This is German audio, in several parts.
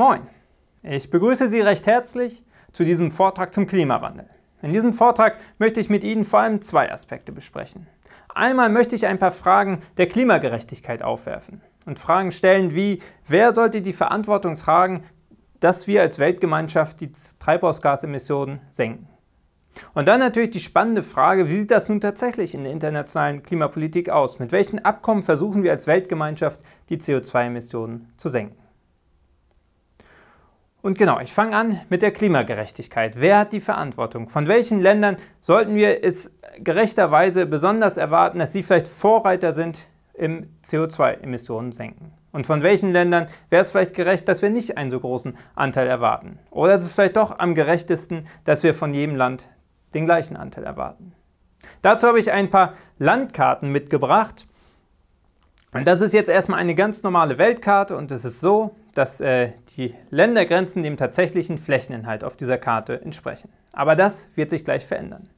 Moin, ich begrüße Sie recht herzlich zu diesem Vortrag zum Klimawandel. In diesem Vortrag möchte ich mit Ihnen vor allem zwei Aspekte besprechen. Einmal möchte ich ein paar Fragen der Klimagerechtigkeit aufwerfen und Fragen stellen wie, wer sollte die Verantwortung tragen, dass wir als Weltgemeinschaft die Treibhausgasemissionen senken. Und dann natürlich die spannende Frage, wie sieht das nun tatsächlich in der internationalen Klimapolitik aus? Mit welchen Abkommen versuchen wir als Weltgemeinschaft, die CO2-Emissionen zu senken? Und genau, ich fange an mit der Klimagerechtigkeit. Wer hat die Verantwortung? Von welchen Ländern sollten wir es gerechterweise besonders erwarten, dass sie vielleicht Vorreiter sind im CO2-Emissionen senken? Und von welchen Ländern wäre es vielleicht gerecht, dass wir nicht einen so großen Anteil erwarten? Oder ist es vielleicht doch am gerechtesten, dass wir von jedem Land den gleichen Anteil erwarten? Dazu habe ich ein paar Landkarten mitgebracht. Und das ist jetzt erstmal eine ganz normale Weltkarte und es ist so, dass die Ländergrenzen dem tatsächlichen Flächeninhalt auf dieser Karte entsprechen. Aber das wird sich gleich verändern.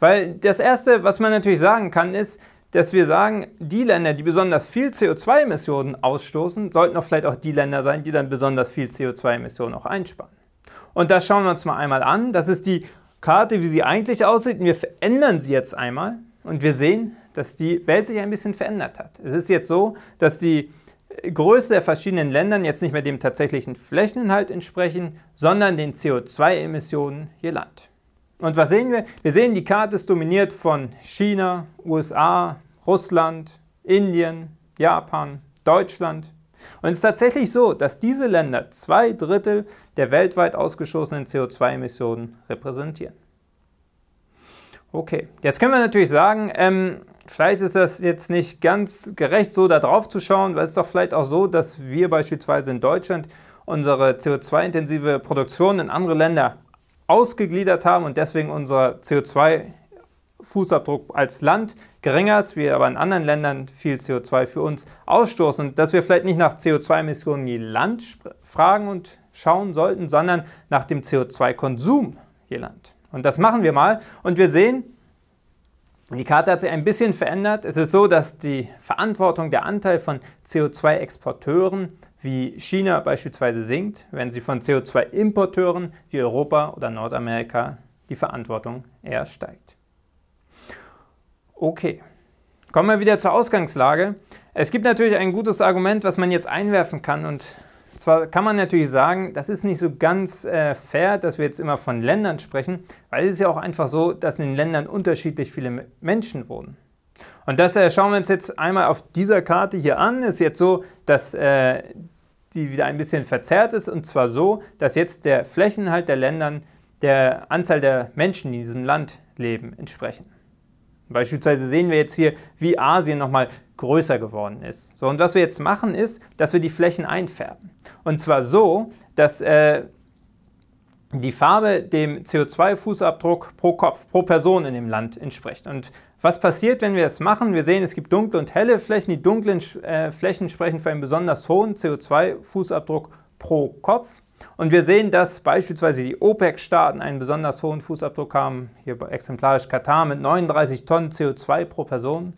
Weil das Erste, was man natürlich sagen kann, ist, dass wir sagen, die Länder, die besonders viel CO2-Emissionen ausstoßen, sollten auch vielleicht auch die Länder sein, die dann besonders viel CO2-Emissionen auch einsparen. Und das schauen wir uns mal einmal an. Das ist die Karte, wie sie eigentlich aussieht. Und wir verändern sie jetzt einmal und wir sehen, dass die Welt sich ein bisschen verändert hat. Es ist jetzt so, dass die Größe der verschiedenen Länder jetzt nicht mehr dem tatsächlichen Flächeninhalt entsprechen, sondern den CO2-Emissionen je Land. Und was sehen wir? Wir sehen, die Karte ist dominiert von China, USA, Russland, Indien, Japan, Deutschland. Und es ist tatsächlich so, dass diese Länder 2/3 der weltweit ausgestoßenen CO2-Emissionen repräsentieren. Okay, jetzt können wir natürlich sagen, vielleicht ist das jetzt nicht ganz gerecht, so da drauf zu schauen, weil es ist doch vielleicht auch so, dass wir beispielsweise in Deutschland unsere CO2-intensive Produktion in andere Länder ausgegliedert haben und deswegen unser CO2-Fußabdruck als Land geringer ist, wir aber in anderen Ländern viel CO2 für uns ausstoßen und dass wir vielleicht nicht nach CO2-Emissionen je Land fragen und schauen sollten, sondern nach dem CO2-Konsum je Land. Und das machen wir mal und wir sehen, die Karte hat sich ein bisschen verändert. Es ist so, dass die Verantwortung, der Anteil von CO2-Exporteuren wie China beispielsweise sinkt, wenn sie von CO2-Importeuren wie Europa oder Nordamerika die Verantwortung eher steigt. Okay, kommen wir wieder zur Ausgangslage. Es gibt natürlich ein gutes Argument, was man jetzt einwerfen kann und zwar kann man natürlich sagen, das ist nicht so ganz fair, dass wir jetzt immer von Ländern sprechen, weil es ist ja auch einfach so, dass in den Ländern unterschiedlich viele Menschen wohnen. Und das schauen wir uns jetzt einmal auf dieser Karte hier an. Es ist jetzt so, dass die wieder ein bisschen verzerrt ist und zwar so, dass jetzt der Flächeninhalt der Länder der Anzahl der Menschen, die in diesem Land leben, entsprechen. Beispielsweise sehen wir jetzt hier, wie Asien nochmal größer geworden ist. So, und was wir jetzt machen ist, dass wir die Flächen einfärben. Und zwar so, dass die Farbe dem CO2-Fußabdruck pro Kopf, pro Person in dem Land entspricht. Und was passiert, wenn wir das machen? Wir sehen, es gibt dunkle und helle Flächen. Die dunklen Flächen sprechen für einen besonders hohen CO2-Fußabdruck pro Kopf. Und wir sehen, dass beispielsweise die OPEC-Staaten einen besonders hohen Fußabdruck haben. Hier exemplarisch Katar mit 39 Tonnen CO2 pro Person.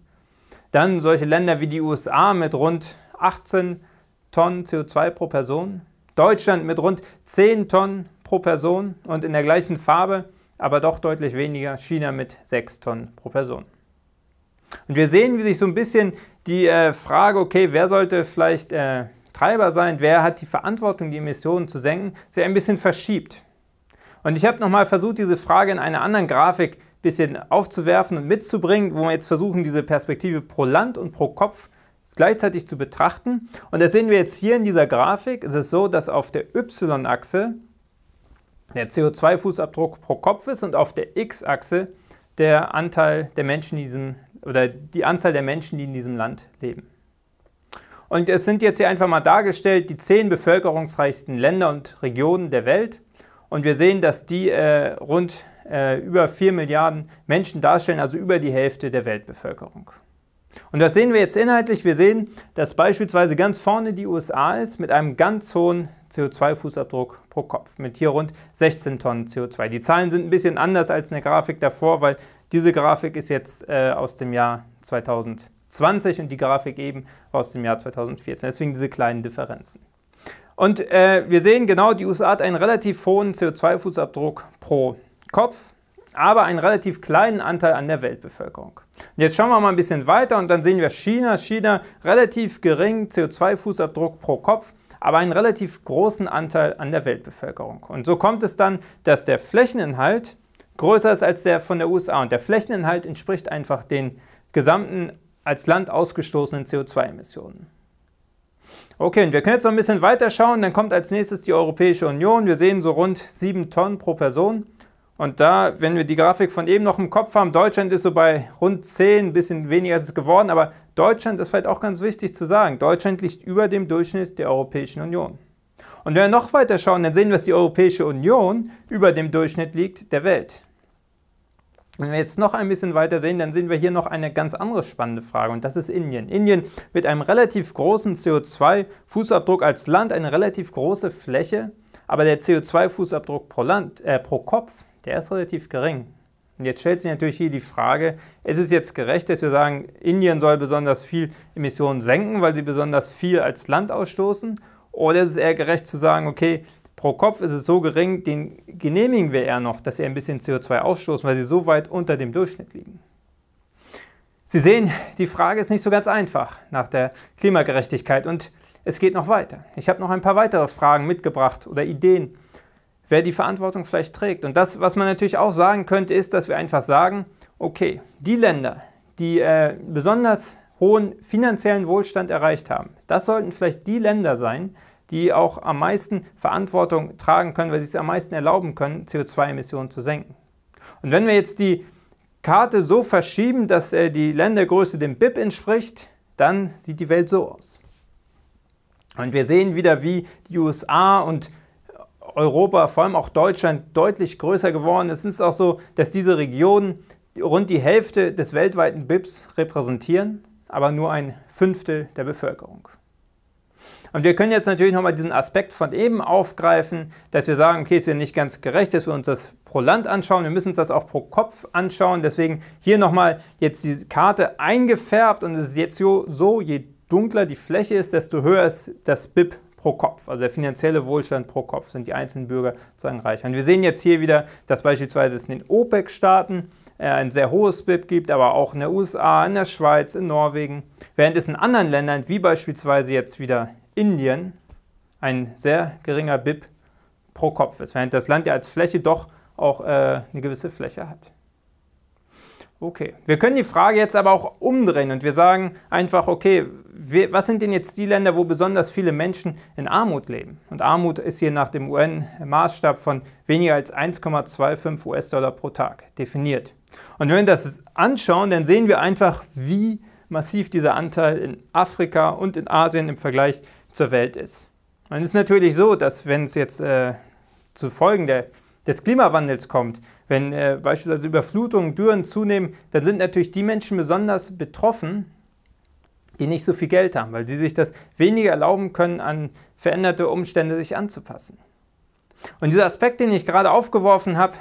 Dann solche Länder wie die USA mit rund 18 Tonnen CO2 pro Person. Deutschland mit rund 10 Tonnen pro Person und in der gleichen Farbe, aber doch deutlich weniger, China mit 6 Tonnen pro Person. Und wir sehen, wie sich so ein bisschen die Frage, okay, wer sollte vielleicht Treiber sein, wer hat die Verantwortung, die Emissionen zu senken, sich ein bisschen verschiebt. Und ich habe nochmal versucht, diese Frage in einer anderen Grafik ein bisschen aufzuwerfen und mitzubringen, wo wir jetzt versuchen, diese Perspektive pro Land und pro Kopf gleichzeitig zu betrachten. Und das sehen wir jetzt hier in dieser Grafik. Es ist so, dass auf der Y-Achse der CO2-Fußabdruck pro Kopf ist und auf der X-Achse der Anteil der Menschen in diesem, oder die Anzahl der Menschen, die in diesem Land leben. Und es sind jetzt hier einfach mal dargestellt die 10 bevölkerungsreichsten Länder und Regionen der Welt. Und wir sehen, dass die rund über 4 Milliarden Menschen darstellen, also über die Hälfte der Weltbevölkerung. Und das sehen wir jetzt inhaltlich. Wir sehen, dass beispielsweise ganz vorne die USA ist mit einem ganz hohen CO2-Fußabdruck pro Kopf, mit hier rund 16 Tonnen CO2. Die Zahlen sind ein bisschen anders als in der Grafik davor, weil diese Grafik ist jetzt aus dem Jahr 2020 und die Grafik eben aus dem Jahr 2014. Deswegen diese kleinen Differenzen. Und wir sehen genau, die USA hat einen relativ hohen CO2-Fußabdruck pro Kopf, aber einen relativ kleinen Anteil an der Weltbevölkerung. Und jetzt schauen wir mal ein bisschen weiter und dann sehen wir China. China, relativ geringen CO2-Fußabdruck pro Kopf, aber einen relativ großen Anteil an der Weltbevölkerung. Und so kommt es dann, dass der Flächeninhalt größer ist als der von der USA. Und der Flächeninhalt entspricht einfach den gesamten als Land ausgestoßenen CO2-Emissionen. Okay, und wir können jetzt noch ein bisschen weiter schauen. Dann kommt als nächstes die Europäische Union. Wir sehen so rund 7 Tonnen pro Person. Und da, wenn wir die Grafik von eben noch im Kopf haben, Deutschland ist so bei rund 10, ein bisschen weniger ist es geworden, aber Deutschland ist vielleicht auch ganz wichtig zu sagen. Deutschland liegt über dem Durchschnitt der Europäischen Union. Und wenn wir noch weiter schauen, dann sehen wir, dass die Europäische Union über dem Durchschnitt liegt der Welt. Wenn wir jetzt noch ein bisschen weiter sehen, dann sehen wir hier noch eine ganz andere spannende Frage und das ist Indien. Indien mit einem relativ großen CO2-Fußabdruck als Land, eine relativ große Fläche, aber der CO2-Fußabdruck pro Kopf, der ist relativ gering. Und jetzt stellt sich natürlich hier die Frage, ist es jetzt gerecht, dass wir sagen, Indien soll besonders viel Emissionen senken, weil sie besonders viel als Land ausstoßen? Oder ist es eher gerecht zu sagen, okay, pro Kopf ist es so gering, den genehmigen wir eher noch, dass sie ein bisschen CO2 ausstoßen, weil sie so weit unter dem Durchschnitt liegen? Sie sehen, die Frage ist nicht so ganz einfach nach der Klimagerechtigkeit und es geht noch weiter. Ich habe noch ein paar weitere Fragen mitgebracht oder Ideen, wer die Verantwortung vielleicht trägt. Und das, was man natürlich auch sagen könnte, ist, dass wir einfach sagen, okay, die Länder, die besonders hohen finanziellen Wohlstand erreicht haben, das sollten vielleicht die Länder sein, die auch am meisten Verantwortung tragen können, weil sie es am meisten erlauben können, CO2-Emissionen zu senken. Und wenn wir jetzt die Karte so verschieben, dass die Ländergröße dem BIP entspricht, dann sieht die Welt so aus. Und wir sehen wieder, wie die USA und Europa, vor allem auch Deutschland, deutlich größer geworden ist. Es ist auch so, dass diese Regionen rund die Hälfte des weltweiten BIPs repräsentieren, aber nur ein Fünftel der Bevölkerung. Und wir können jetzt natürlich nochmal diesen Aspekt von eben aufgreifen, dass wir sagen, okay, es wäre nicht ganz gerecht, dass wir uns das pro Land anschauen, wir müssen uns das auch pro Kopf anschauen. Deswegen hier nochmal jetzt die Karte eingefärbt und es ist jetzt so, je dunkler die Fläche ist, desto höher ist das BIP pro Kopf, also der finanzielle Wohlstand pro Kopf, sind die einzelnen Bürger sozusagen reicher. Und wir sehen jetzt hier wieder, dass beispielsweise es in den OPEC-Staaten ein sehr hohes BIP gibt, aber auch in den USA, in der Schweiz, in Norwegen, während es in anderen Ländern, wie beispielsweise jetzt wieder Indien, ein sehr geringer BIP pro Kopf ist, während das Land ja als Fläche doch auch eine gewisse Fläche hat. Okay, wir können die Frage jetzt aber auch umdrehen und wir sagen einfach, okay, was sind denn jetzt die Länder, wo besonders viele Menschen in Armut leben? Und Armut ist hier nach dem UN-Maßstab von weniger als 1,25 US-Dollar pro Tag definiert. Und wenn wir das anschauen, dann sehen wir einfach, wie massiv dieser Anteil in Afrika und in Asien im Vergleich zur Welt ist. Und es ist natürlich so, dass wenn es jetzt zu Folgen des Klimawandels kommt, wenn beispielsweise Überflutungen, Dürren zunehmen, dann sind natürlich die Menschen besonders betroffen, die nicht so viel Geld haben, weil sie sich das weniger erlauben können, an veränderte Umstände sich anzupassen. Und dieser Aspekt, den ich gerade aufgeworfen habe,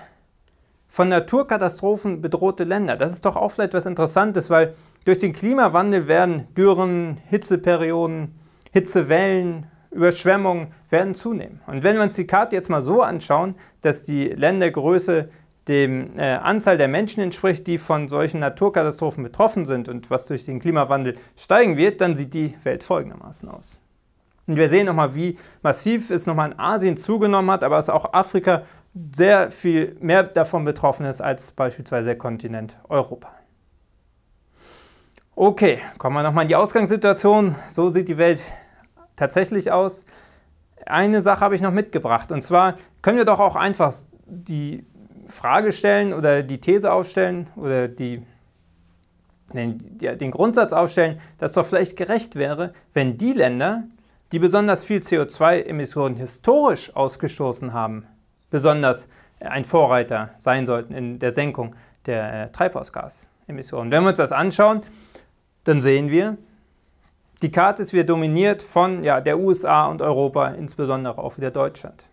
von Naturkatastrophen bedrohte Länder, das ist doch auch vielleicht was Interessantes, weil durch den Klimawandel werden Dürren, Hitzeperioden, Hitzewellen, Überschwemmungen werden zunehmen. Und wenn wir uns die Karte jetzt mal so anschauen, dass die Ländergröße dem Anzahl der Menschen entspricht, die von solchen Naturkatastrophen betroffen sind und was durch den Klimawandel steigen wird, dann sieht die Welt folgendermaßen aus. Und wir sehen nochmal, wie massiv es nochmal in Asien zugenommen hat, aber dass auch Afrika sehr viel mehr davon betroffen ist als beispielsweise der Kontinent Europa. Okay, kommen wir nochmal in die Ausgangssituation. So sieht die Welt tatsächlich aus. Eine Sache habe ich noch mitgebracht und zwar können wir doch auch einfach die Frage stellen oder die These aufstellen oder den Grundsatz aufstellen, dass doch vielleicht gerecht wäre, wenn die Länder, die besonders viel CO2-Emissionen historisch ausgestoßen haben, besonders ein Vorreiter sein sollten in der Senkung der Treibhausgasemissionen. Wenn wir uns das anschauen, dann sehen wir, die Karte ist wieder dominiert von der USA und Europa, insbesondere auch wieder Deutschland.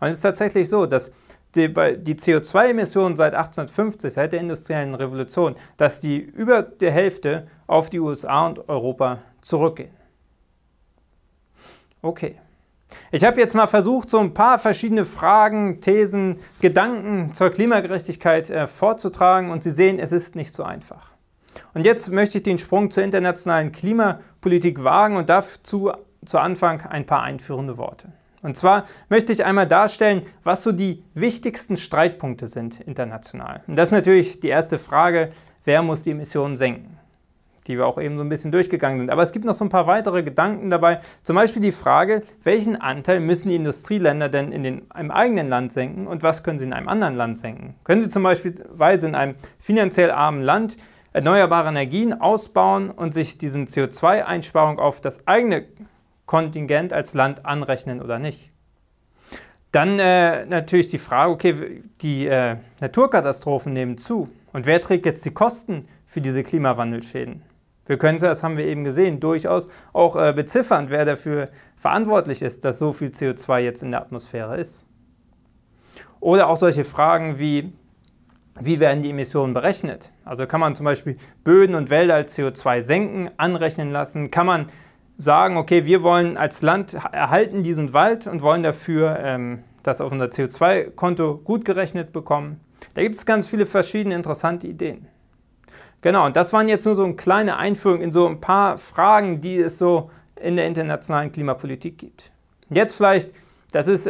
Und es ist tatsächlich so, dass die CO2-Emissionen seit 1850, seit der industriellen Revolution, dass die über der Hälfte auf die USA und Europa zurückgehen. Okay, Ich habe jetzt mal versucht, so ein paar verschiedene Fragen, Thesen, Gedanken zur Klimagerechtigkeit vorzutragen und Sie sehen, es ist nicht so einfach. Und jetzt möchte ich den Sprung zur internationalen Klimapolitik wagen und dazu zu Anfang ein paar einführende Worte. Und zwar möchte ich einmal darstellen, was so die wichtigsten Streitpunkte sind international. Und das ist natürlich die erste Frage, wer muss die Emissionen senken? Die wir auch eben so ein bisschen durchgegangen sind. Aber es gibt noch so ein paar weitere Gedanken dabei. Zum Beispiel die Frage, welchen Anteil müssen die Industrieländer denn im eigenen Land senken und was können sie in einem anderen Land senken? Können sie zum Beispiel in einem finanziell armen Land erneuerbare Energien ausbauen und sich diesen CO2-Einsparung auf das eigene Kontingent als Land anrechnen oder nicht? Dann natürlich die Frage, okay, die Naturkatastrophen nehmen zu und wer trägt jetzt die Kosten für diese Klimawandelschäden? Wir können, das haben wir eben gesehen, durchaus auch beziffern, wer dafür verantwortlich ist, dass so viel CO2 jetzt in der Atmosphäre ist. Oder auch solche Fragen wie, wie werden die Emissionen berechnet? Also kann man zum Beispiel Böden und Wälder als CO2 senken, anrechnen lassen? Kann man sagen, okay, wir wollen als Land erhalten diesen Wald und wollen dafür das auf unser CO2-Konto gut gerechnet bekommen? Da gibt es ganz viele verschiedene interessante Ideen. Genau, und das waren jetzt nur so eine kleine Einführung in so ein paar Fragen, die es so in der internationalen Klimapolitik gibt. Jetzt vielleicht, das ist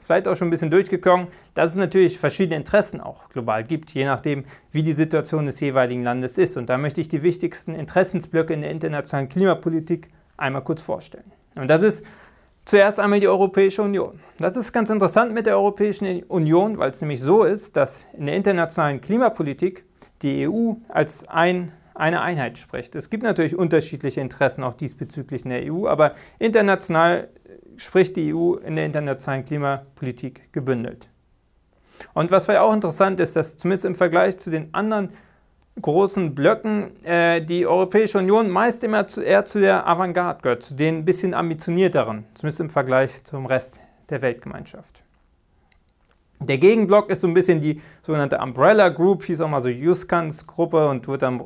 vielleicht auch schon ein bisschen durchgekommen, dass es natürlich verschiedene Interessen auch global gibt, je nachdem, wie die Situation des jeweiligen Landes ist. Und da möchte ich die wichtigsten Interessensblöcke in der internationalen Klimapolitik einmal kurz vorstellen. Und das ist zuerst einmal die Europäische Union. Das ist ganz interessant mit der Europäischen Union, weil es nämlich so ist, dass in der internationalen Klimapolitik die EU als eine Einheit spricht. Es gibt natürlich unterschiedliche Interessen auch diesbezüglich in der EU, aber international spricht die EU in der internationalen Klimapolitik gebündelt. Und was vielleicht auch interessant ist, dass zumindest im Vergleich zu den anderen großen Blöcken die Europäische Union meist immer eher zu der Avantgarde gehört, zu den ein bisschen ambitionierteren, zumindest im Vergleich zum Rest der Weltgemeinschaft. Der Gegenblock ist so ein bisschen die sogenannte Umbrella Group, hieß auch mal so Juscans Gruppe und wird dann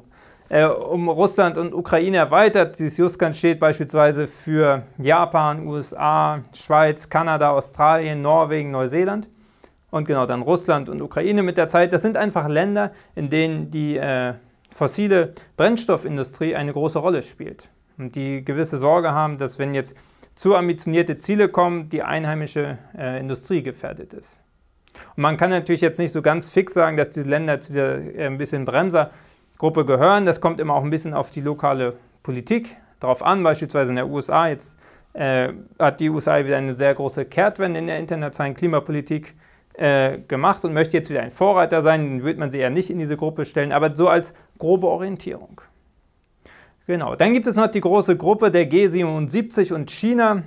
um Russland und Ukraine erweitert. Dieses Juscans steht beispielsweise für Japan, USA, Schweiz, Kanada, Australien, Norwegen, Neuseeland und genau dann Russland und Ukraine mit der Zeit. Das sind einfach Länder, in denen die fossile Brennstoffindustrie eine große Rolle spielt und die gewisse Sorge haben, dass wenn jetzt zu ambitionierte Ziele kommen, die einheimische Industrie gefährdet ist. Und man kann natürlich jetzt nicht so ganz fix sagen, dass diese Länder zu der ein bisschen Bremsergruppe gehören. Das kommt immer auch ein bisschen auf die lokale Politik drauf an. Beispielsweise in der USA, jetzt hat die USA wieder eine sehr große Kehrtwende in der internationalen Klimapolitik gemacht und möchte jetzt wieder ein Vorreiter sein. Dann würde man sie eher nicht in diese Gruppe stellen, aber so als grobe Orientierung. Genau, dann gibt es noch die große Gruppe der G77 und China.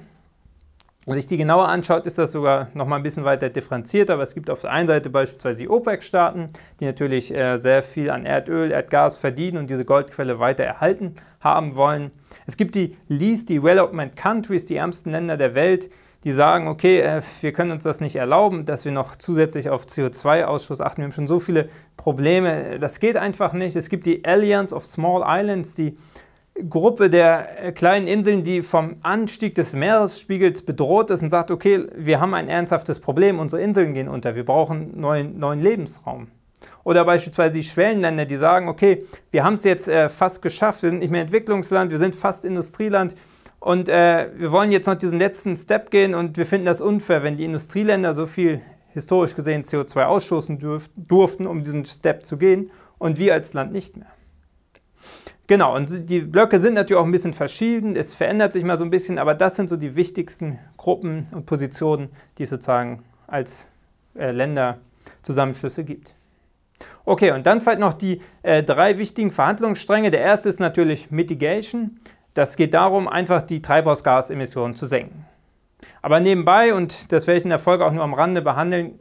Wenn man sich die genauer anschaut, ist das sogar noch mal ein bisschen weiter differenziert, aber es gibt auf der einen Seite beispielsweise die OPEC-Staaten, die natürlich sehr viel an Erdöl, Erdgas verdienen und diese Goldquelle weiter erhalten haben wollen. Es gibt die Least Developed Countries, die ärmsten Länder der Welt, die sagen, okay, wir können uns das nicht erlauben, dass wir noch zusätzlich auf CO2-Ausstoß achten. Wir haben schon so viele Probleme, das geht einfach nicht. Es gibt die Alliance of Small Islands, die Gruppe der kleinen Inseln, die vom Anstieg des Meeresspiegels bedroht ist und sagt, okay, wir haben ein ernsthaftes Problem, unsere Inseln gehen unter, wir brauchen neuen Lebensraum. Oder beispielsweise die Schwellenländer, die sagen, okay, wir haben es jetzt fast geschafft, wir sind nicht mehr Entwicklungsland, wir sind fast Industrieland und wir wollen jetzt noch diesen letzten Step gehen und wir finden das unfair, wenn die Industrieländer so viel historisch gesehen CO2 ausstoßen durften, um diesen Step zu gehen und wir als Land nicht mehr. Genau, und die Blöcke sind natürlich auch ein bisschen verschieden, es verändert sich mal so ein bisschen, aber das sind so die wichtigsten Gruppen und Positionen, die es sozusagen als Länderzusammenschlüsse gibt. Okay, und dann vielleicht noch die drei wichtigen Verhandlungsstränge. Der erste ist natürlich Mitigation. Das geht darum, einfach die Treibhausgasemissionen zu senken. Aber nebenbei, und das werde ich in der Folge auch nur am Rande behandeln,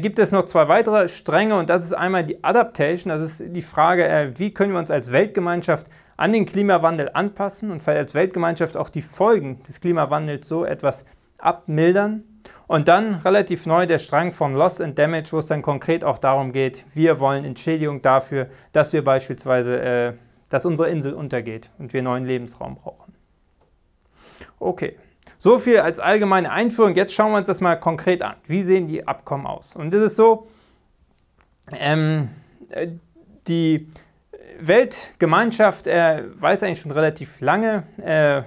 gibt es noch zwei weitere Stränge und das ist einmal die Adaptation, das ist die Frage, wie können wir uns als Weltgemeinschaft an den Klimawandel anpassen und vielleicht als Weltgemeinschaft auch die Folgen des Klimawandels so etwas abmildern. Und dann relativ neu der Strang von Loss and Damage, wo es dann konkret auch darum geht, wir wollen Entschädigung dafür, dass wir beispielsweise, dass unsere Insel untergeht und wir neuen Lebensraum brauchen. Okay. So viel als allgemeine Einführung. Jetzt schauen wir uns das mal konkret an. Wie sehen die Abkommen aus? Und das ist so, die Weltgemeinschaft weiß eigentlich schon relativ lange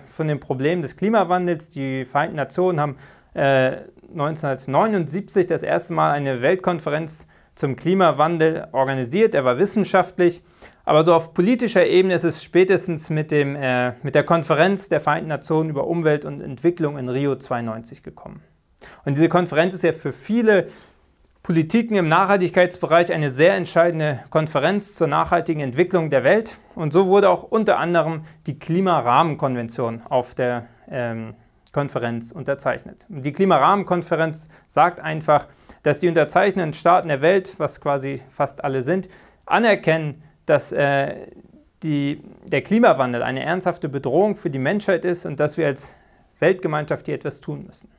von dem Problem des Klimawandels. Die Vereinten Nationen haben 1979 das erste Mal eine Weltkonferenz zum Klimawandel organisiert. Er war wissenschaftlich, aber so auf politischer Ebene ist es spätestens mit der Konferenz der Vereinten Nationen über Umwelt und Entwicklung in Rio 92 gekommen. Und diese Konferenz ist ja für viele Politiken im Nachhaltigkeitsbereich eine sehr entscheidende Konferenz zur nachhaltigen Entwicklung der Welt. Und so wurde auch unter anderem die Klimarahmenkonvention auf der Konferenz unterzeichnet. Und die Klimarahmenkonferenz sagt einfach, dass die unterzeichnenden Staaten der Welt, was quasi fast alle sind, anerkennen, dass der Klimawandel eine ernsthafte Bedrohung für die Menschheit ist und dass wir als Weltgemeinschaft hier etwas tun müssen.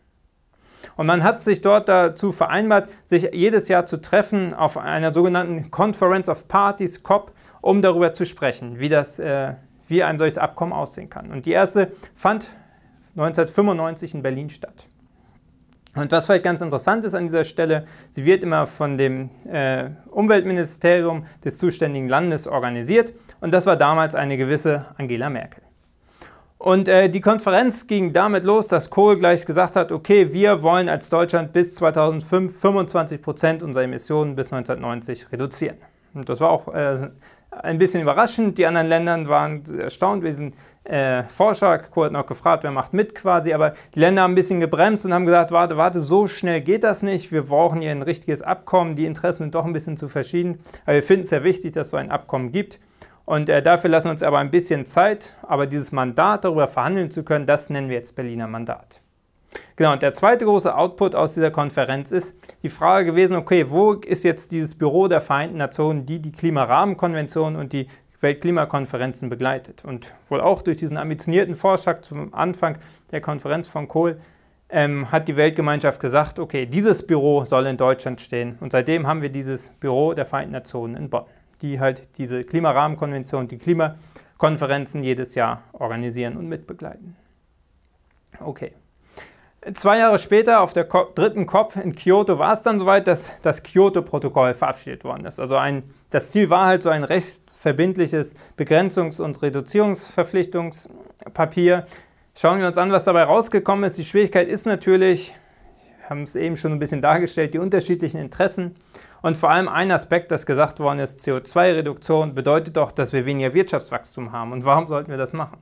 Und man hat sich dort dazu vereinbart, sich jedes Jahr zu treffen auf einer sogenannten Conference of Parties, COP, um darüber zu sprechen, wie ein solches Abkommen aussehen kann. Und die erste fand 1995 in Berlin statt. Und was vielleicht ganz interessant ist an dieser Stelle, sie wird immer von dem Umweltministerium des zuständigen Landes organisiert. Und das war damals eine gewisse Angela Merkel. Und die Konferenz ging damit los, dass Kohl gleich gesagt hat, okay, wir wollen als Deutschland bis 2005 25% unserer Emissionen bis 1990 reduzieren. Und das war auch ein bisschen überraschend. Die anderen Länder waren erstaunt. Wir sind Forscher, Kohl hat noch gefragt, wer macht mit quasi. Aber die Länder haben ein bisschen gebremst und haben gesagt, warte, warte, so schnell geht das nicht. Wir brauchen hier ein richtiges Abkommen. Die Interessen sind doch ein bisschen zu verschieden. Aber wir finden es sehr wichtig, dass es so ein Abkommen gibt. Und dafür lassen wir uns aber ein bisschen Zeit, aber dieses Mandat, darüber verhandeln zu können, das nennen wir jetzt Berliner Mandat. Genau, und der zweite große Output aus dieser Konferenz ist die Frage gewesen, okay, wo ist jetzt dieses Büro der Vereinten Nationen, die die Klimarahmenkonvention und die Weltklimakonferenzen begleitet? Und wohl auch durch diesen ambitionierten Vorschlag zum Anfang der Konferenz von Kohl hat die Weltgemeinschaft gesagt, okay, dieses Büro soll in Deutschland stehen. Und seitdem haben wir dieses Büro der Vereinten Nationen in Bonn, die halt diese Klimarahmenkonvention, die Klimakonferenzen jedes Jahr organisieren und mitbegleiten. Okay. 2 Jahre später, auf der dritten COP in Kyoto, war es dann soweit, dass das Kyoto-Protokoll verabschiedet worden ist. Also das Ziel war halt so ein rechtsverbindliches Begrenzungs- und Reduzierungsverpflichtungspapier. Schauen wir uns an, was dabei rausgekommen ist. Die Schwierigkeit ist natürlich, haben es eben schon ein bisschen dargestellt, die unterschiedlichen Interessen. Und vor allem ein Aspekt, das gesagt worden ist, CO2-Reduktion bedeutet doch, dass wir weniger Wirtschaftswachstum haben. Und warum sollten wir das machen?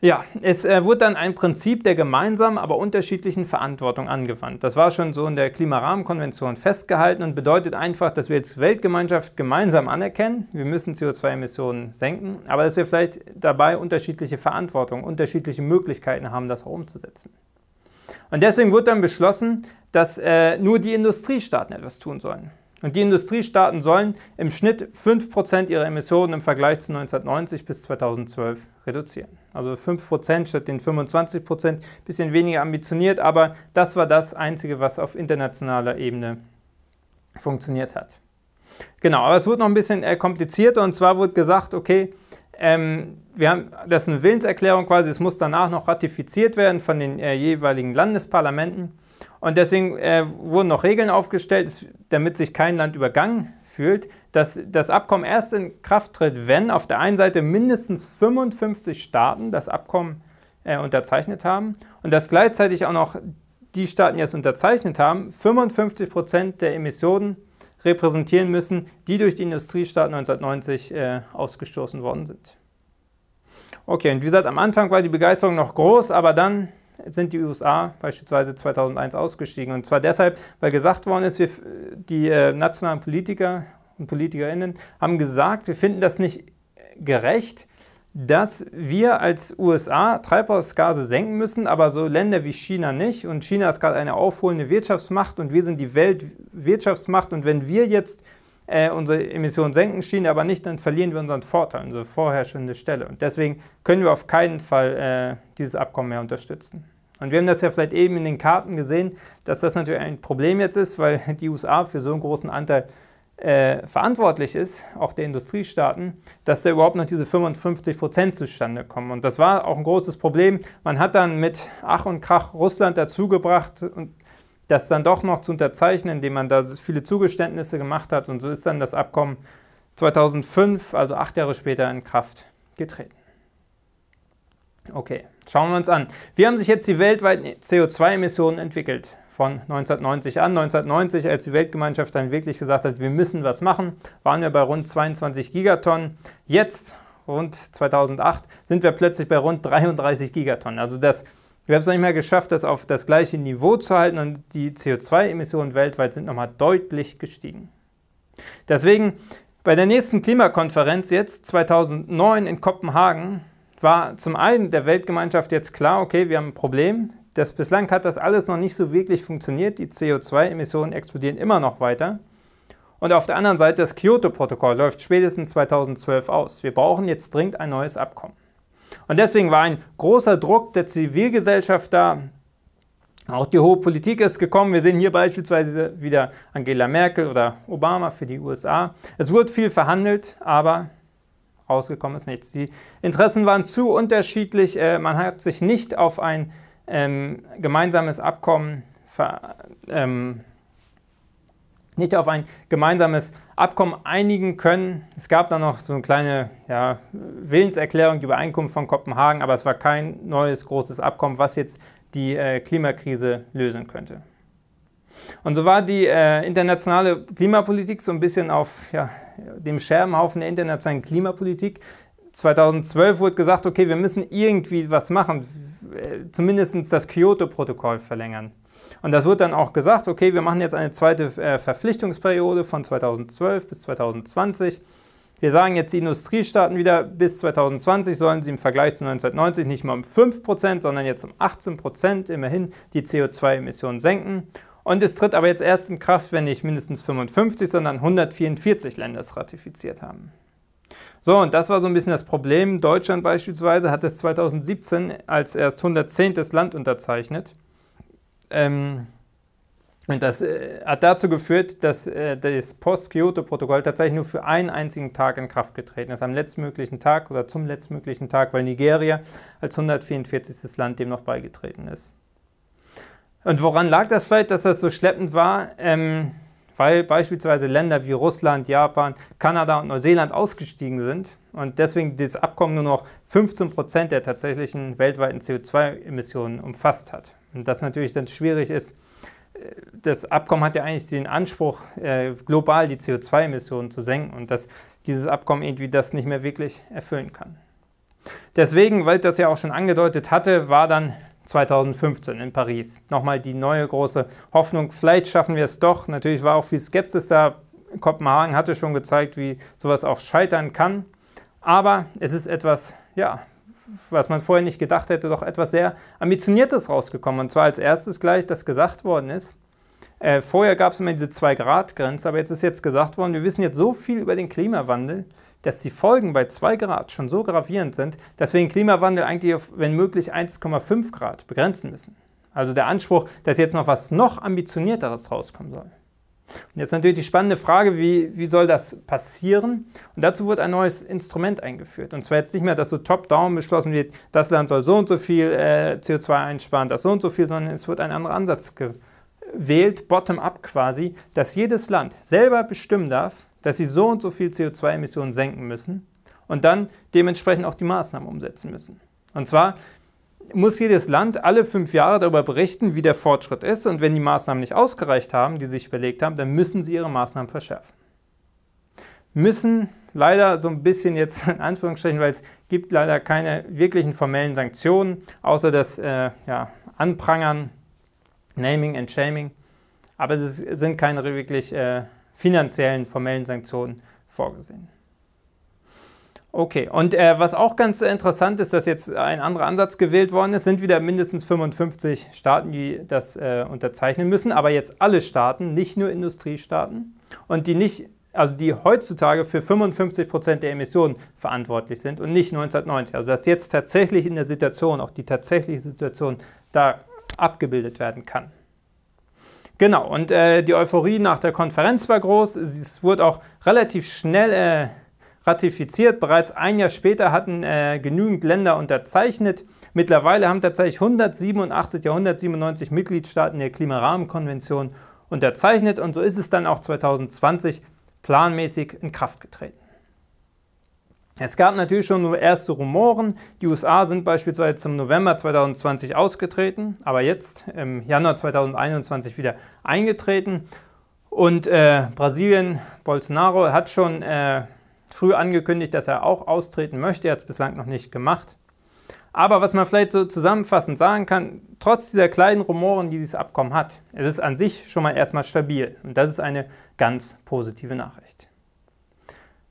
Ja, es wurde dann ein Prinzip der gemeinsamen, aber unterschiedlichen Verantwortung angewandt. Das war schon so in der Klimarahmenkonvention festgehalten und bedeutet einfach, dass wir als Weltgemeinschaft gemeinsam anerkennen, wir müssen CO2-Emissionen senken, aber dass wir vielleicht dabei unterschiedliche Verantwortung, unterschiedliche Möglichkeiten haben, das auch umzusetzen. Und deswegen wurde dann beschlossen, dass nur die Industriestaaten etwas tun sollen. Und die Industriestaaten sollen im Schnitt 5% ihrer Emissionen im Vergleich zu 1990 bis 2012 reduzieren. Also 5% statt den 25%, bisschen weniger ambitioniert, aber das war das Einzige, was auf internationaler Ebene funktioniert hat. Genau, aber es wurde noch ein bisschen komplizierter, und zwar wurde gesagt, okay, das ist eine Willenserklärung quasi, es muss danach noch ratifiziert werden von den jeweiligen Landesparlamenten. Und deswegen wurden noch Regeln aufgestellt, damit sich kein Land übergangen fühlt, dass das Abkommen erst in Kraft tritt, wenn auf der einen Seite mindestens 55 Staaten das Abkommen unterzeichnet haben und dass gleichzeitig auch noch die Staaten, die es unterzeichnet haben, 55% der Emissionen repräsentieren müssen, die durch die Industriestaaten 1990 ausgestoßen worden sind. Okay, und wie gesagt, am Anfang war die Begeisterung noch groß, aber dann sind die USA beispielsweise 2001 ausgestiegen. Und zwar deshalb, weil gesagt worden ist, die nationalen Politiker und Politikerinnen haben gesagt, wir finden das nicht gerecht, dass wir als USA Treibhausgase senken müssen, aber so Länder wie China nicht. Und China ist gerade eine aufholende Wirtschaftsmacht und wir sind die Weltwirtschaftsmacht. Und wenn wir jetzt unsere Emissionen senken, China aber nicht, dann verlieren wir unseren Vorteil, unsere vorherrschende Stelle. Und deswegen können wir auf keinen Fall dieses Abkommen mehr unterstützen. Und wir haben das ja vielleicht eben in den Karten gesehen, dass das natürlich ein Problem jetzt ist, weil die USA für so einen großen Anteil verantwortlich ist, auch der Industriestaaten, dass da überhaupt noch diese 55% zustande kommen. Und das war auch ein großes Problem. Man hat dann mit Ach und Krach Russland dazu gebracht, das dann doch noch zu unterzeichnen, indem man da viele Zugeständnisse gemacht hat. Und so ist dann das Abkommen 2005, also 8 Jahre später, in Kraft getreten. Okay, schauen wir uns an. Wie haben sich jetzt die weltweiten CO2-Emissionen entwickelt? Von 1990 an. 1990, als die Weltgemeinschaft dann wirklich gesagt hat, wir müssen was machen, waren wir bei rund 22 Gigatonnen. Jetzt, rund 2008, sind wir plötzlich bei rund 33 Gigatonnen. Also wir haben es noch nicht mehr geschafft, das auf das gleiche Niveau zu halten, und die CO2-Emissionen weltweit sind nochmal deutlich gestiegen. Deswegen, bei der nächsten Klimakonferenz jetzt 2009 in Kopenhagen, war zum einen der Weltgemeinschaft jetzt klar, okay, wir haben ein Problem. Bislang hat das alles noch nicht so wirklich funktioniert. Die CO2-Emissionen explodieren immer noch weiter. Und auf der anderen Seite, das Kyoto-Protokoll läuft spätestens 2012 aus. Wir brauchen jetzt dringend ein neues Abkommen. Und deswegen war ein großer Druck der Zivilgesellschaft da. Auch die hohe Politik ist gekommen. Wir sehen hier beispielsweise wieder Angela Merkel oder Obama für die USA. Es wurde viel verhandelt, aber rausgekommen ist nichts. Die Interessen waren zu unterschiedlich. Man hat sich nicht auf ein gemeinsames Abkommen einigen können. Es gab dann noch so eine kleine Willenserklärung, die Übereinkunft von Kopenhagen, aber es war kein neues großes Abkommen, was jetzt die Klimakrise lösen könnte. Und so war die internationale Klimapolitik so ein bisschen auf dem Scherbenhaufen der internationalen Klimapolitik. 2012 wurde gesagt, okay, wir müssen irgendwie was machen, zumindest das Kyoto-Protokoll verlängern. Und das wurde dann auch gesagt, okay, wir machen jetzt eine zweite Verpflichtungsperiode von 2012 bis 2020. Wir sagen jetzt, die Industriestaaten wieder, bis 2020 sollen sie im Vergleich zu 1990 nicht mal um 5%, sondern jetzt um 18% immerhin die CO2-Emissionen senken. Und es tritt aber jetzt erst in Kraft, wenn nicht mindestens 55, sondern 144 Länder es ratifiziert haben. So, und das war so ein bisschen das Problem. Deutschland beispielsweise hat es 2017 als erst 110. Land unterzeichnet. Und das hat dazu geführt, dass das Post-Kyoto-Protokoll tatsächlich nur für einen einzigen Tag in Kraft getreten ist. Am letztmöglichen Tag oder zum letztmöglichen Tag, weil Nigeria als 144. Land dem noch beigetreten ist. Und woran lag das vielleicht, dass das so schleppend war? Weil beispielsweise Länder wie Russland, Japan, Kanada und Neuseeland ausgestiegen sind und deswegen dieses Abkommen nur noch 15% der tatsächlichen weltweiten CO2-Emissionen umfasst hat. Und das natürlich dann schwierig ist. Das Abkommen hat ja eigentlich den Anspruch, global die CO2-Emissionen zu senken, und dass dieses Abkommen irgendwie das nicht mehr wirklich erfüllen kann. Deswegen, weil ich das ja auch schon angedeutet hatte, war dann 2015 in Paris nochmal die neue große Hoffnung, vielleicht schaffen wir es doch. Natürlich war auch viel Skepsis da. Kopenhagen hatte schon gezeigt, wie sowas auch scheitern kann. Aber es ist etwas, was man vorher nicht gedacht hätte, doch etwas sehr Ambitioniertes rausgekommen. Und zwar als erstes gleich, dass gesagt worden ist, vorher gab es immer diese 2-Grad-Grenze, aber jetzt ist gesagt worden, wir wissen jetzt so viel über den Klimawandel, dass die Folgen bei 2 Grad schon so gravierend sind, dass wir den Klimawandel eigentlich auf, wenn möglich, 1,5 Grad begrenzen müssen. Also der Anspruch, dass jetzt noch was noch ambitionierteres rauskommen soll. Und jetzt natürlich die spannende Frage, wie soll das passieren? Und dazu wurde ein neues Instrument eingeführt. Und zwar jetzt nicht mehr, dass so top-down beschlossen wird, das Land soll so und so viel CO2 einsparen, das so und so viel, sondern es wird ein anderer Ansatz gewählt, bottom-up quasi, dass jedes Land selber bestimmen darf, dass sie so und so viel CO2-Emissionen senken müssen und dann dementsprechend auch die Maßnahmen umsetzen müssen. Und zwar muss jedes Land alle 5 Jahre darüber berichten, wie der Fortschritt ist, und wenn die Maßnahmen nicht ausgereicht haben, die sich überlegt haben, dann müssen sie ihre Maßnahmen verschärfen. Müssen leider so ein bisschen jetzt in Anführungsstrichen, weil es gibt leider keine wirklichen formellen Sanktionen, außer das Anprangern, Naming and Shaming, aber es sind keine wirklich finanziellen, formellen Sanktionen vorgesehen. Okay, und was auch ganz interessant ist, dass jetzt ein anderer Ansatz gewählt worden ist, sind wieder mindestens 55 Staaten, die das unterzeichnen müssen, aber jetzt alle Staaten, nicht nur Industriestaaten, und die heutzutage für 55% der Emissionen verantwortlich sind und nicht 1990. Also dass jetzt tatsächlich in der Situation, auch die tatsächliche Situation da abgebildet werden kann. Genau, und die Euphorie nach der Konferenz war groß. Es wurde auch relativ schnell ratifiziert. Bereits ein Jahr später hatten genügend Länder unterzeichnet. Mittlerweile haben tatsächlich 197 Mitgliedstaaten der Klimarahmenkonvention unterzeichnet. Und so ist es dann auch 2020 planmäßig in Kraft getreten. Es gab natürlich schon nur erste Rumoren. Die USA sind beispielsweise zum November 2020 ausgetreten, aber jetzt im Januar 2021 wieder eingetreten. Und Brasilien, Bolsonaro, hat schon früh angekündigt, dass er auch austreten möchte. Er hat es bislang noch nicht gemacht. Aber was man vielleicht so zusammenfassend sagen kann, trotz dieser kleinen Rumoren, die dieses Abkommen hat, es ist an sich schon mal erstmal stabil. Und das ist eine ganz positive Nachricht.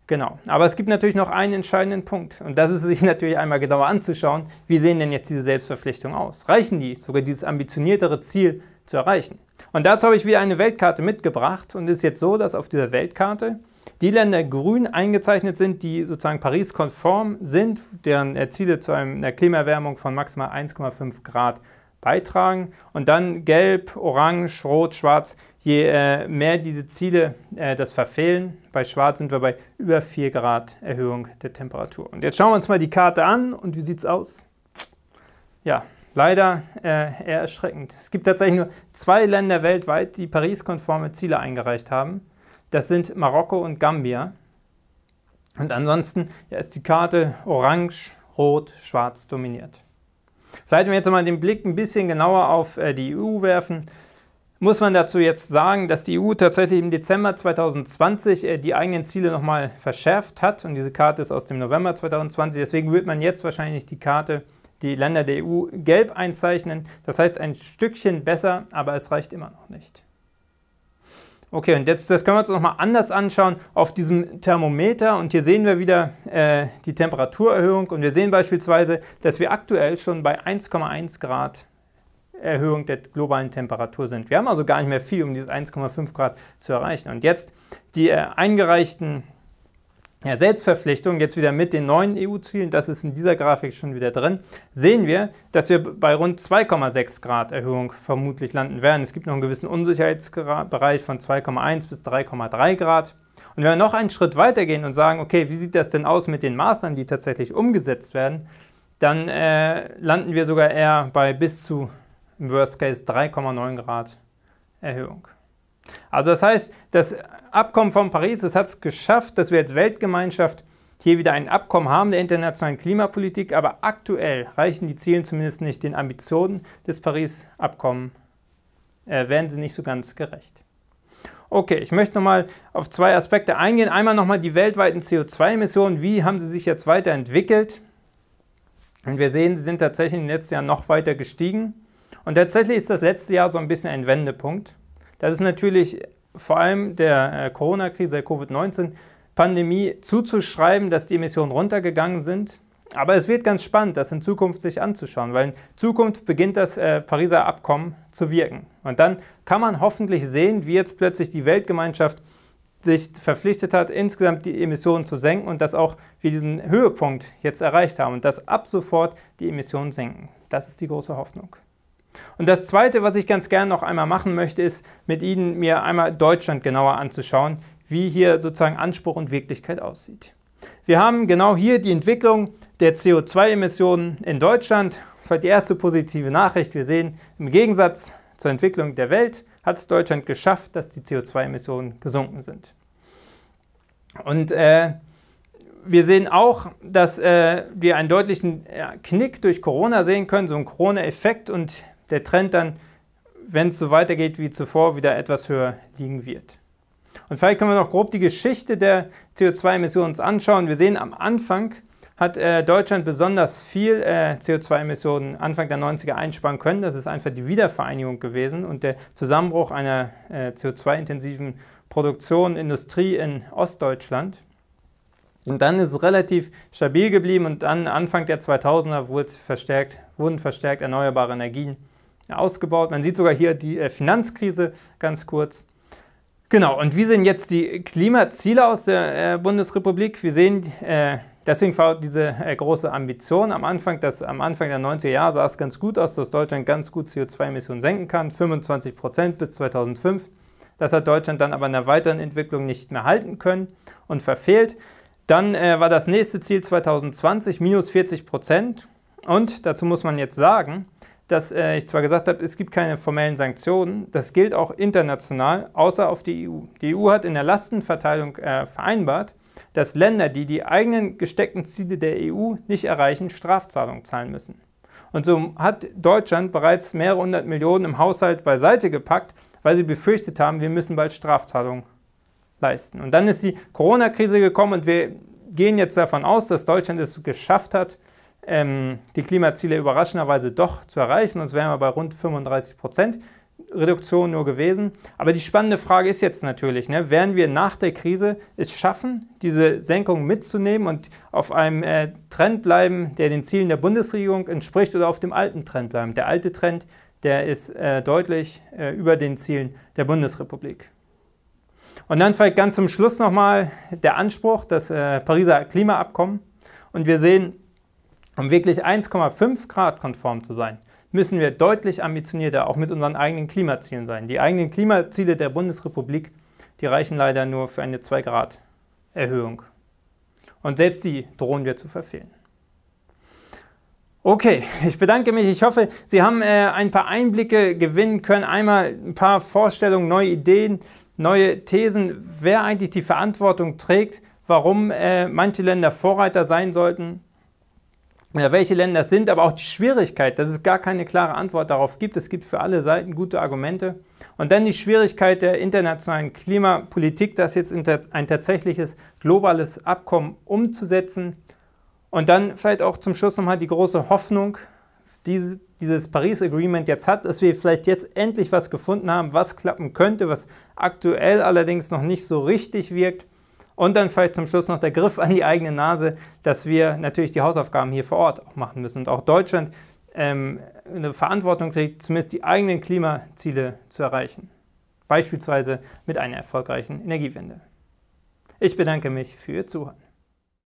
Genau, aber es gibt natürlich noch einen entscheidenden Punkt und das ist, sich natürlich einmal genauer anzuschauen, wie sehen denn jetzt diese Selbstverpflichtungen aus? Reichen die, sogar dieses ambitioniertere Ziel zu erreichen? Und dazu habe ich wieder eine Weltkarte mitgebracht und es ist jetzt so, dass auf dieser Weltkarte die Länder grün eingezeichnet sind, die sozusagen Paris-konform sind, deren Ziele zu einer Klimaerwärmung von maximal 1,5 Grad beitragen und dann gelb, orange, rot, schwarz, je mehr diese Ziele das verfehlen. Bei schwarz sind wir bei über 4 Grad Erhöhung der Temperatur. Und jetzt schauen wir uns mal die Karte an und wie sieht es aus? Ja, leider eher erschreckend. Es gibt tatsächlich nur 2 Länder weltweit, die Paris-konforme Ziele eingereicht haben. Das sind Marokko und Gambia. Und ansonsten ja, ist die Karte orange, rot, schwarz dominiert. Vielleicht, wenn wir jetzt mal den Blick ein bisschen genauer auf die EU werfen, muss man dazu jetzt sagen, dass die EU tatsächlich im Dezember 2020 die eigenen Ziele nochmal verschärft hat und diese Karte ist aus dem November 2020, deswegen wird man jetzt wahrscheinlich die Karte, die Länder der EU gelb einzeichnen, das heißt ein Stückchen besser, aber es reicht immer noch nicht. Okay, und jetzt das können wir uns nochmal anders anschauen auf diesem Thermometer und hier sehen wir wieder die Temperaturerhöhung und wir sehen beispielsweise, dass wir aktuell schon bei 1,1 Grad Erhöhung der globalen Temperatur sind. Wir haben also gar nicht mehr viel, um dieses 1,5 Grad zu erreichen. Und jetzt die eingereichten Selbstverpflichtungen, jetzt wieder mit den neuen EU-Zielen, das ist in dieser Grafik schon wieder drin, sehen wir, dass wir bei rund 2,6 Grad Erhöhung vermutlich landen werden. Es gibt noch einen gewissen Unsicherheitsbereich von 2,1 bis 3,3 Grad. Und wenn wir noch einen Schritt weiter gehen und sagen, okay, wie sieht das denn aus mit den Maßnahmen, die tatsächlich umgesetzt werden, dann landen wir sogar eher bei bis zu, im Worst Case, 3,9 Grad Erhöhung. Also das heißt, das Abkommen von Paris, das hat es geschafft, dass wir als Weltgemeinschaft hier wieder ein Abkommen haben der internationalen Klimapolitik, aber aktuell reichen die Ziele zumindest nicht den Ambitionen des Paris-Abkommens, werden sie nicht so ganz gerecht. Okay, ich möchte nochmal auf 2 Aspekte eingehen. Einmal nochmal die weltweiten CO2-Emissionen, wie haben sie sich jetzt weiterentwickelt? Und wir sehen, sie sind tatsächlich im letzten Jahr noch weiter gestiegen. Und tatsächlich ist das letzte Jahr so ein bisschen ein Wendepunkt. Das ist natürlich vor allem der Corona-Krise, der Covid-19-Pandemie zuzuschreiben, dass die Emissionen runtergegangen sind. Aber es wird ganz spannend, das in Zukunft sich anzuschauen, weil in Zukunft beginnt das Pariser Abkommen zu wirken. Und dann kann man hoffentlich sehen, wie jetzt plötzlich die Weltgemeinschaft sich verpflichtet hat, insgesamt die Emissionen zu senken und dass auch wir diesen Höhepunkt jetzt erreicht haben und dass ab sofort die Emissionen sinken. Das ist die große Hoffnung. Und das Zweite, was ich ganz gerne noch einmal machen möchte, ist, mit Ihnen mir einmal Deutschland genauer anzuschauen, wie hier sozusagen Anspruch und Wirklichkeit aussieht. Wir haben genau hier die Entwicklung der CO2-Emissionen in Deutschland. Das war die erste positive Nachricht. Wir sehen, im Gegensatz zur Entwicklung der Welt hat es Deutschland geschafft, dass die CO2-Emissionen gesunken sind. Und wir sehen auch, dass wir einen deutlichen Knick durch Corona sehen können, so einen Corona-Effekt und der Trend dann, wenn es so weitergeht wie zuvor, wieder etwas höher liegen wird. Und vielleicht können wir noch grob die Geschichte der CO2-Emissionen uns anschauen. Wir sehen, am Anfang hat Deutschland besonders viel CO2-Emissionen Anfang der 90er einsparen können. Das ist einfach die Wiedervereinigung gewesen und der Zusammenbruch einer CO2-intensiven Produktion, Industrie in Ostdeutschland. Und dann ist es relativ stabil geblieben und dann Anfang der 2000er wurden verstärkt erneuerbare Energien ausgebaut. Man sieht sogar hier die Finanzkrise ganz kurz. Genau, und wie sehen jetzt die Klimaziele aus der Bundesrepublik? Wir sehen Deswegen war diese große Ambition am Anfang, dass am Anfang der 90er Jahre sah es ganz gut aus, dass Deutschland ganz gut CO2-Emissionen senken kann, 25% bis 2005. Das hat Deutschland dann aber in der weiteren Entwicklung nicht mehr halten können und verfehlt. Dann war das nächste Ziel 2020 minus 40%. Und dazu muss man jetzt sagen, dass ich zwar gesagt habe, es gibt keine formellen Sanktionen, das gilt auch international, außer auf die EU. Die EU hat in der Lastenverteilung vereinbart, dass Länder, die die eigenen gesteckten Ziele der EU nicht erreichen, Strafzahlungen zahlen müssen. Und so hat Deutschland bereits mehrere hundert Millionen im Haushalt beiseite gepackt, weil sie befürchtet haben, wir müssen bald Strafzahlungen leisten. Und dann ist die Corona-Krise gekommen und wir gehen jetzt davon aus, dass Deutschland es geschafft hat, die Klimaziele überraschenderweise doch zu erreichen, sonst wären wir bei rund 35% Reduktion nur gewesen. Aber die spannende Frage ist jetzt natürlich, werden wir nach der Krise es schaffen, diese Senkung mitzunehmen und auf einem Trend bleiben, der den Zielen der Bundesregierung entspricht, oder auf dem alten Trend bleiben? Der alte Trend, der ist deutlich über den Zielen der Bundesrepublik. Und dann vielleicht ganz zum Schluss nochmal der Anspruch, das Pariser Klimaabkommen. Und wir sehen, um wirklich 1,5 Grad konform zu sein, müssen wir deutlich ambitionierter auch mit unseren eigenen Klimazielen sein. Die eigenen Klimaziele der Bundesrepublik, die reichen leider nur für eine 2-Grad-Erhöhung. Und selbst die drohen wir zu verfehlen. Okay, ich bedanke mich. Ich hoffe, Sie haben ein paar Einblicke gewinnen können. Einmal ein paar Vorstellungen, neue Ideen, neue Thesen, wer eigentlich die Verantwortung trägt, warum manche Länder Vorreiter sein sollten, ja, welche Länder es sind, aber auch die Schwierigkeit, dass es gar keine klare Antwort darauf gibt. Es gibt für alle Seiten gute Argumente. Und dann die Schwierigkeit der internationalen Klimapolitik, das jetzt in ein tatsächliches globales Abkommen umzusetzen. Und dann vielleicht auch zum Schluss nochmal die große Hoffnung, die dieses Paris Agreement jetzt hat, dass wir vielleicht jetzt endlich was gefunden haben, was klappen könnte, was aktuell allerdings noch nicht so richtig wirkt. Und dann vielleicht zum Schluss noch der Griff an die eigene Nase, dass wir natürlich die Hausaufgaben hier vor Ort auch machen müssen und auch Deutschland eine Verantwortung trägt, zumindest die eigenen Klimaziele zu erreichen. Beispielsweise mit einer erfolgreichen Energiewende. Ich bedanke mich für Ihr Zuhören.